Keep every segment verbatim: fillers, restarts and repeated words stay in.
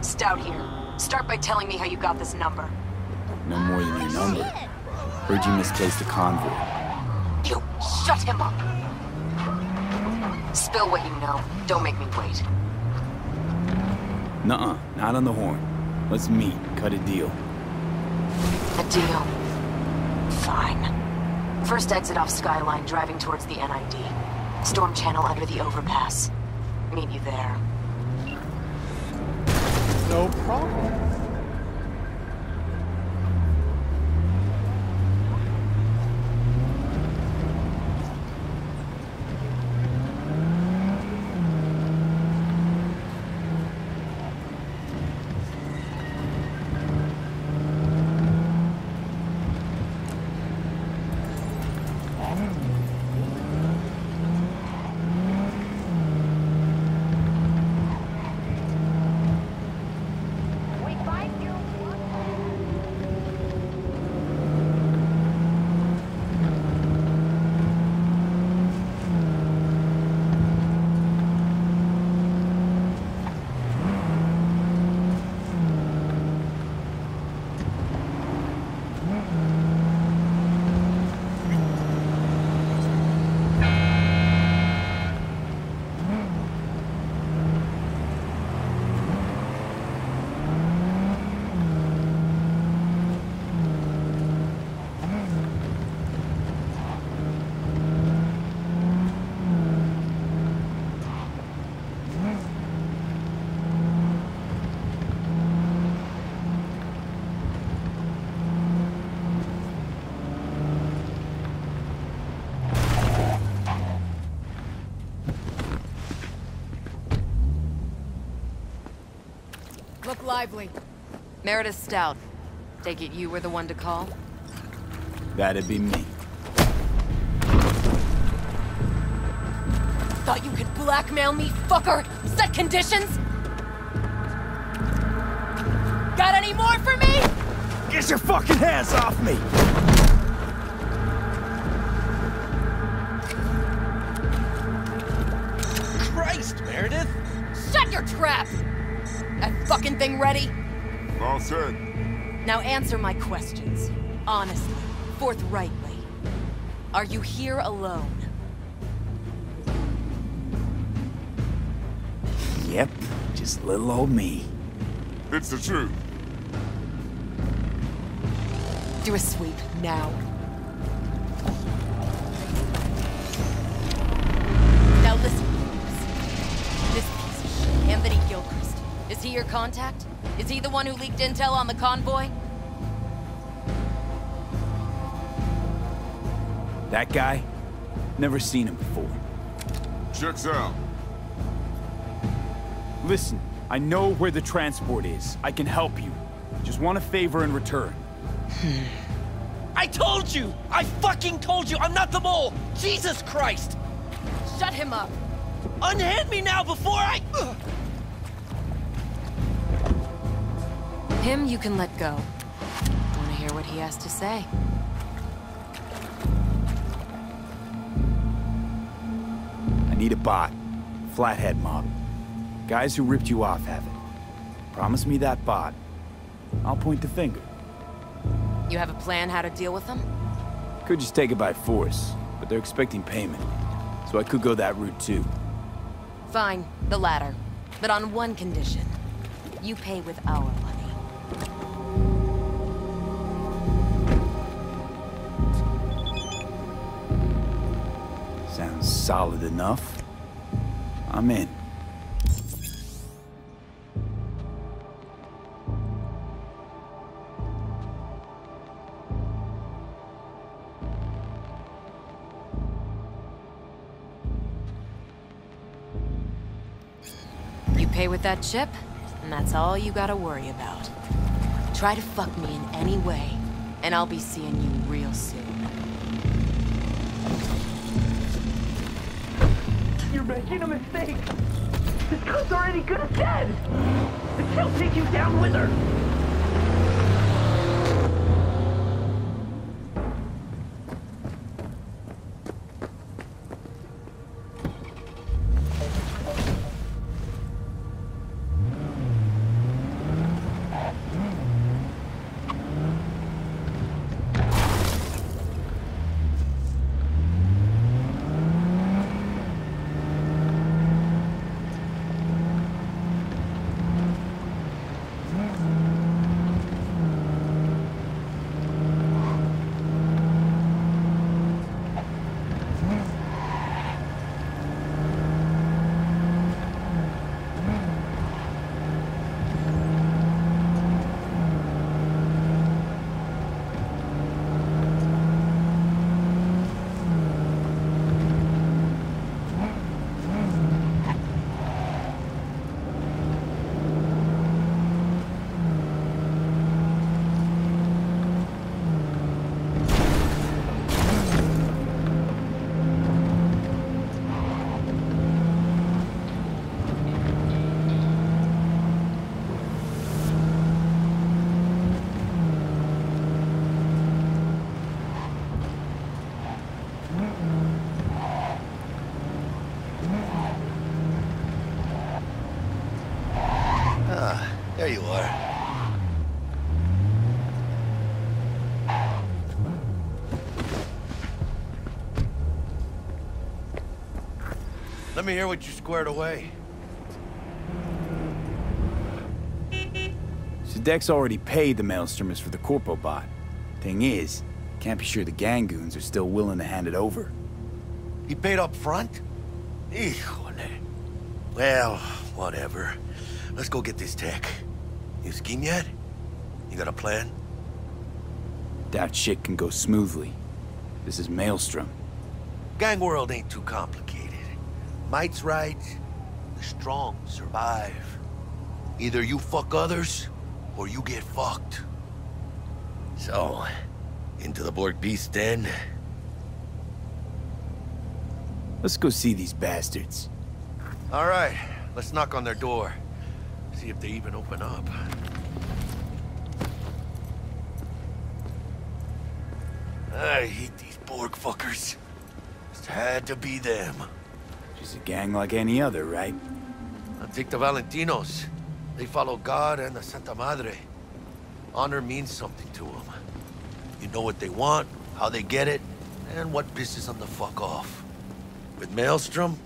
Stout here. Start by telling me how you got this number. No more than your number. Heard you misplaced a convoy. You shut him up! Spill what you know. Don't make me wait. Nuh-uh. Not on the horn. Let's meet. Cut a deal. A deal? Fine. First exit off Skyline, driving towards the N I D. Storm channel under the overpass. Meet you there. No problem. Look lively. Meredith Stout. Take it you were the one to call? That'd be me. Thought you could blackmail me, fucker? Set conditions? Got any more for me? Get your fucking hands off me! Christ, Meredith! Shut your trap! That fucking thing ready? All set. Now answer my questions. Honestly, forthrightly. Are you here alone? Yep, just little old me. It's the truth. Do a sweep, now. Now listen, this piece of shit, Anthony Gilchrist. Is he your contact? Is he the one who leaked intel on the convoy? That guy? Never seen him before. Checks out. Listen, I know where the transport is. I can help you. Just want a favor in return. I told you! I fucking told you! I'm not the mole! Jesus Christ! Shut him up! Unhand me now before I... Ugh. Him you can let go. Want to hear what he has to say? I need a bot. Flathead model. Guys who ripped you off have it. Promise me that bot. I'll point the finger. You have a plan how to deal with them? Could just take it by force, but they're expecting payment. So I could go that route too. Fine, the latter. But on one condition. You pay with our money. Sounds solid enough. I'm in. You pay with that chip, and that's all you gotta worry about. Try to fuck me in any way, and I'll be seeing you real soon. You're making a mistake! This cut's already good as dead! And she'll take you down with her! Let me hear what you squared away. So Dex already paid the Maelstromers for the corpo bot. Thing is, can't be sure the gang goons are still willing to hand it over. He paid up front? Well, whatever. Let's go get this tech. You scheme yet? You got a plan? That shit can go smoothly. This is Maelstrom. Gang world ain't too complicated. Might's right. The strong survive. Either you fuck others, or you get fucked. So, into the Borg Beast Den. Let's go see these bastards. All right, let's knock on their door. See if they even open up. I hate these Borg fuckers. Just had to be them. Just a gang like any other, right? I'll take the Valentinos. They follow God and the Santa Madre. Honor means something to them. You know what they want, how they get it, and what pisses them the fuck off. With Maelstrom,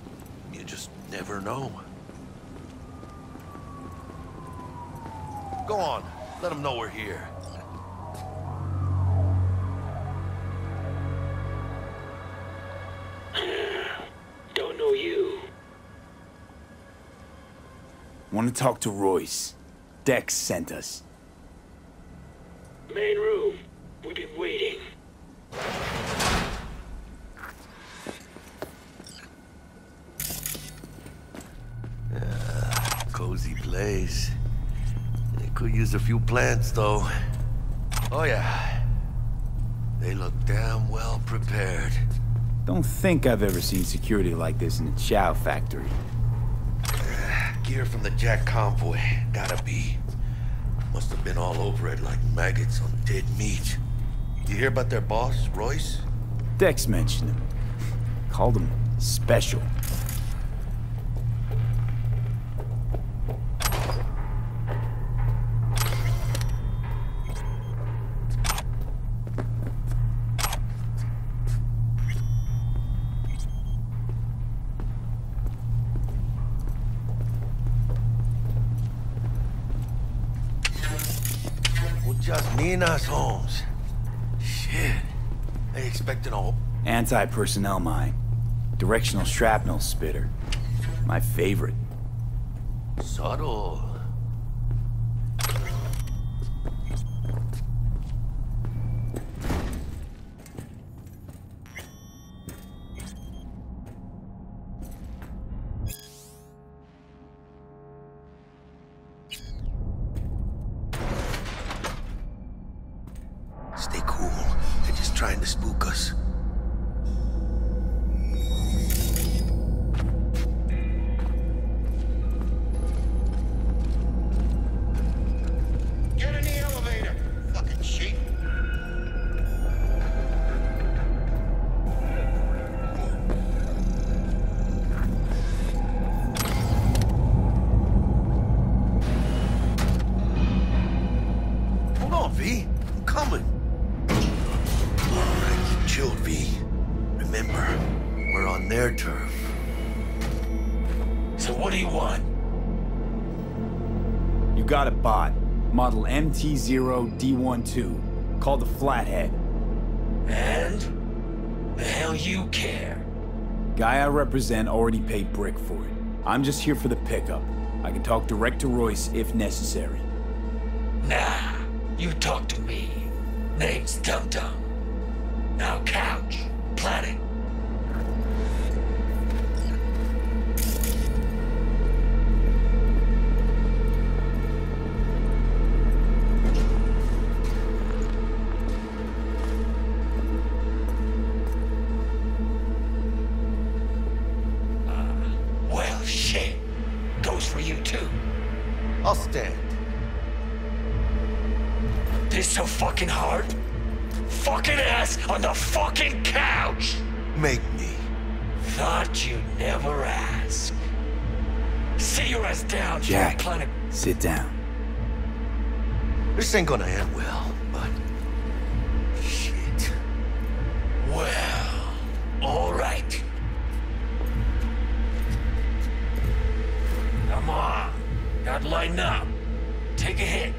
you just never know. Go on, let them know we're here. Don't know you. Want to talk to Royce. Dex sent us. Main room. We've been waiting. Uh, cozy place. They could use a few plants, though. Oh, yeah. They look damn well prepared. Don't think I've ever seen security like this in a chow factory. Uh, gear from the Jack convoy. Gotta be. Must have been all over it like maggots on dead meat. You hear about their boss, Royce? Dex mentioned him. Called him special. Nice homes. Shit. I expected all anti-personnel mine. Directional shrapnel spitter. My favorite. Subtle. M T zero D twelve, called the Flathead. And? The hell you care? Guy I represent already paid brick for it. I'm just here for the pickup. I can talk direct to Royce if necessary. Nah, you talk to me. Name's Dum Dum. Now couch, planet. Sit down. This ain't gonna end well, but... Shit. Well, all right. Start lighting up. Take a hit.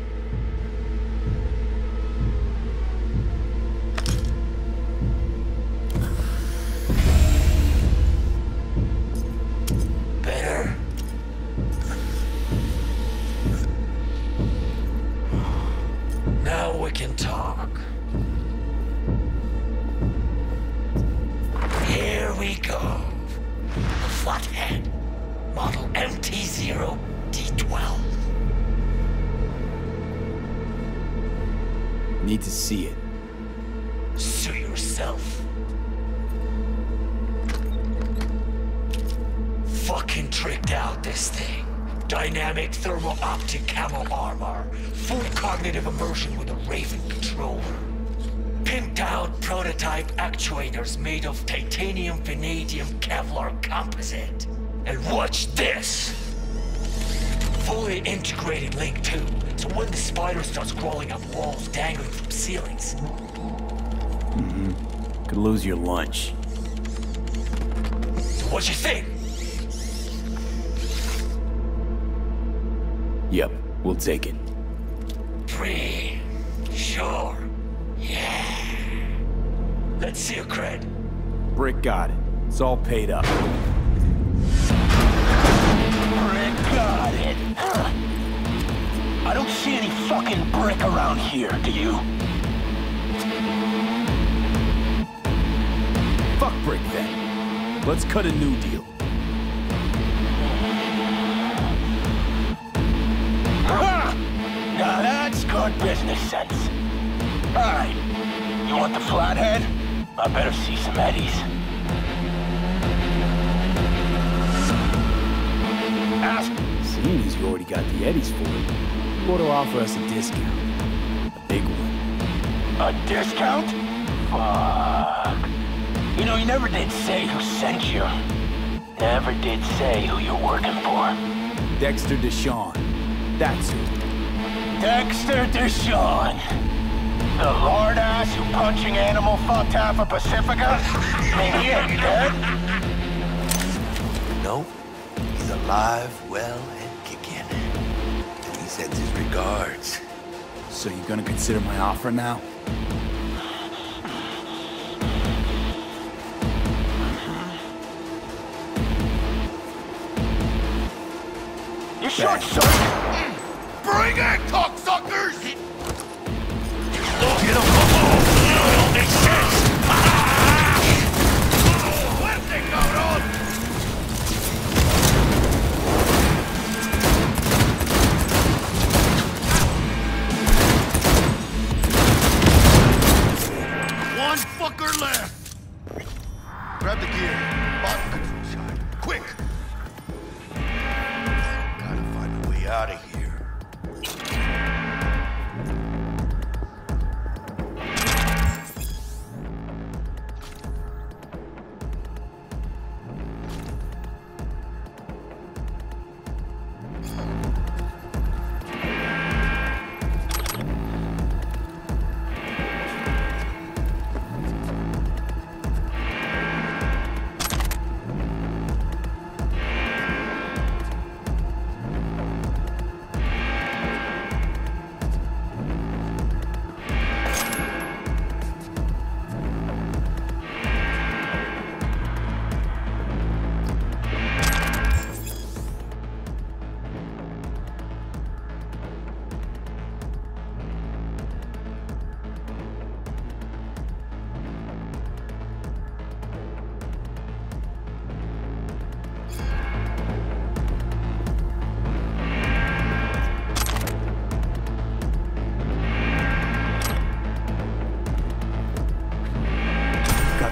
Made of titanium, vanadium, Kevlar composite. And watch this! Fully integrated link too, so when the spider starts crawling up walls dangling from ceilings. Mm-hmm. Could lose your lunch. So what you think? Yep, we'll take it. Pretty sure. Let's see your cred. Brick got it. It's all paid up. Brick got it. Ugh. I don't see any fucking brick around here, do you? Fuck brick then. Let's cut a new deal. Aha! Now that's good business sense. All right. You want the flathead? I better see some eddies. Ask. Seeing as you already got the eddies for it, you ought to offer us a discount. A big one. A discount? Fuck. You know, you never did say who sent you. Never did say who you're working for. Dexter DeShawn. That's who. Dexter DeShawn. The lord ass who punching animal fucked half of Pacifica? Man, he ain't dead. Nope. He's alive, well, and kicking. And he sends his regards. So you gonna consider my offer now? You short, sir! Bring it, cocksuckers! Look, you don't know. It exists. What's that going on? One fucker left. Grab the gear. Bottom control side. Quick. Gotta find a way out of here.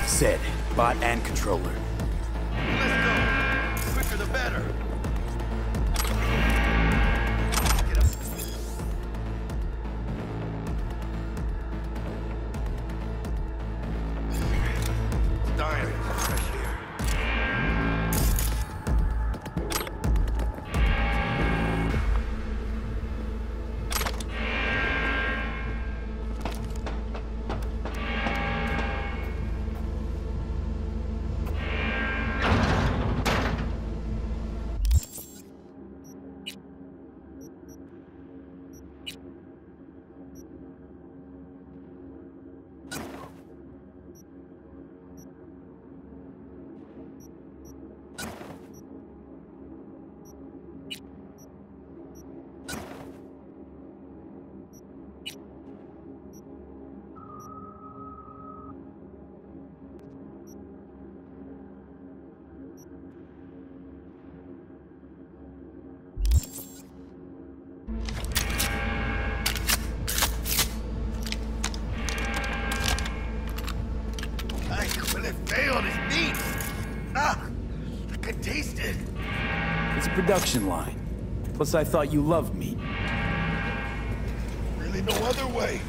Said, bot and controller. Let's go. Quicker the better. Get up. It's dying fresh here. It's a production line. Plus, I thought you loved me. Really no other way.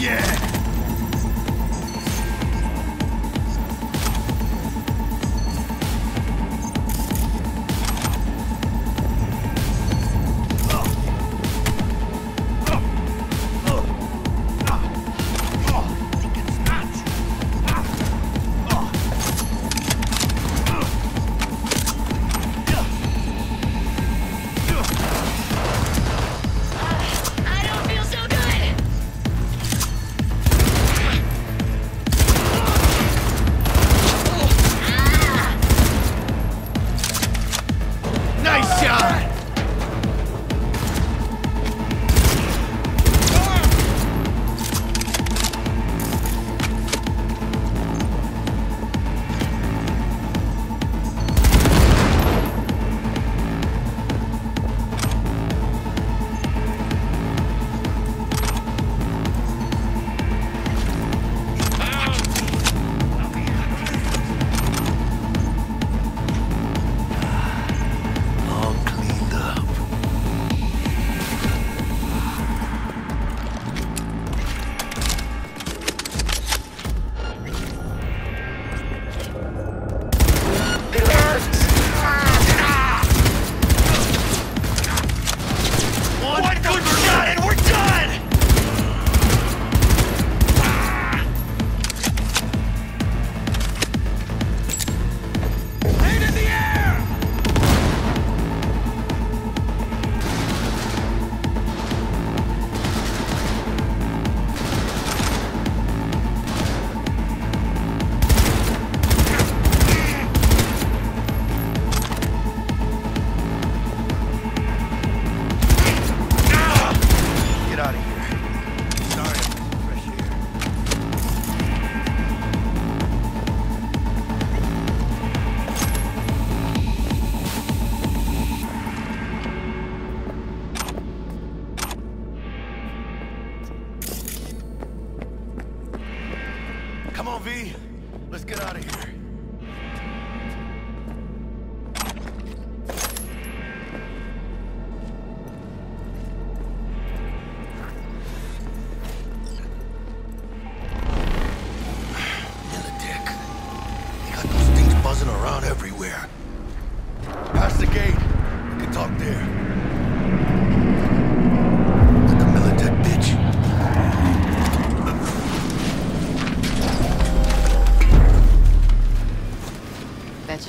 yeah!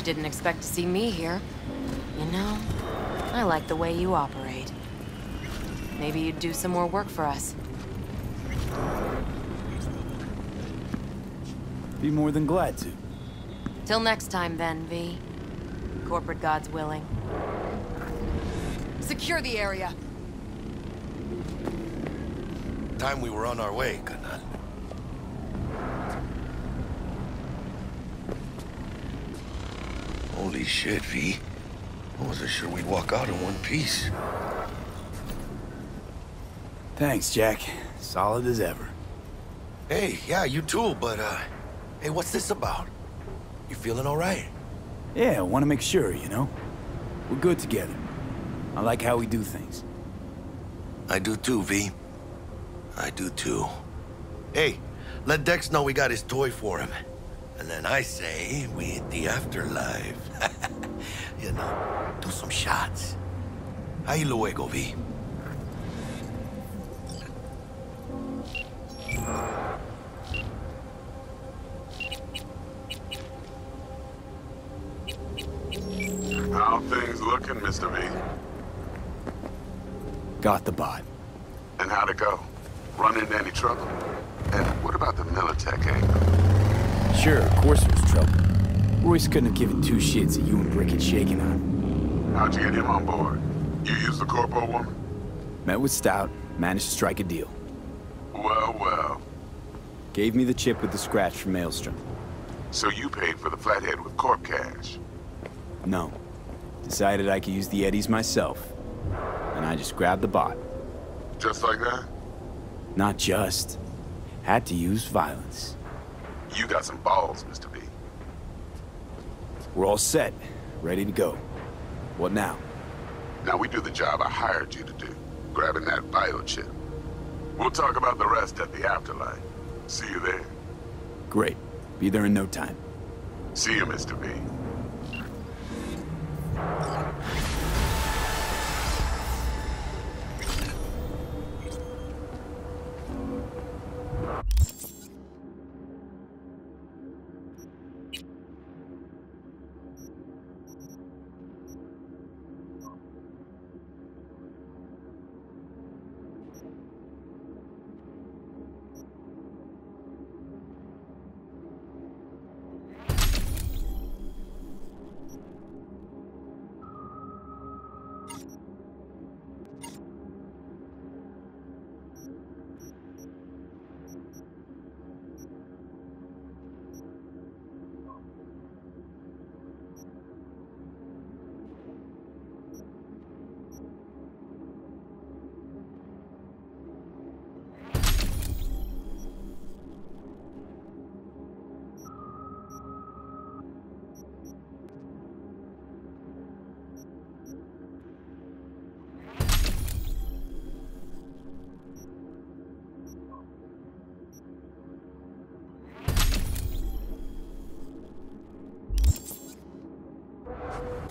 Didn't expect to see me here. You know, I like the way you operate. Maybe you'd do some more work for us. Be more than glad to. Till next time then, V. Corporate God's willing. Secure the area. Time we were on our way, could not. Holy shit, V. I wasn't sure we'd walk out in one piece. Thanks, Jack. Solid as ever. Hey, yeah, you too, but, uh... hey, what's this about? You feeling alright? Yeah, I want to make sure, you know? We're good together. I like how we do things. I do too, V. I do too. Hey, let Dex know we got his toy for him. And then I say, we hit the afterlife. You know, do some shots. Ahí luego, V. How things looking, Mister V? Got the bot. And how'd it go? Run into any trouble? And what about the Militech angle? Sure, of course there was trouble. Royce couldn't have given two shits that you and Brick had shaken on. How'd you get him on board? You used the Corpo woman? Met with Stout, managed to strike a deal. Well, well. Gave me the chip with the scratch from Maelstrom. So you paid for the Flathead with Corp cash? No. Decided I could use the eddies myself. And I just grabbed the bot. Just like that? Not just. Had to use violence. You got some balls, Mister B. We're all set. Ready to go. What now? Now we do the job I hired you to do. Grabbing that biochip. We'll talk about the rest at the afterlife. See you there. Great. Be there in no time. See you, Mister B.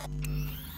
Mm-hmm.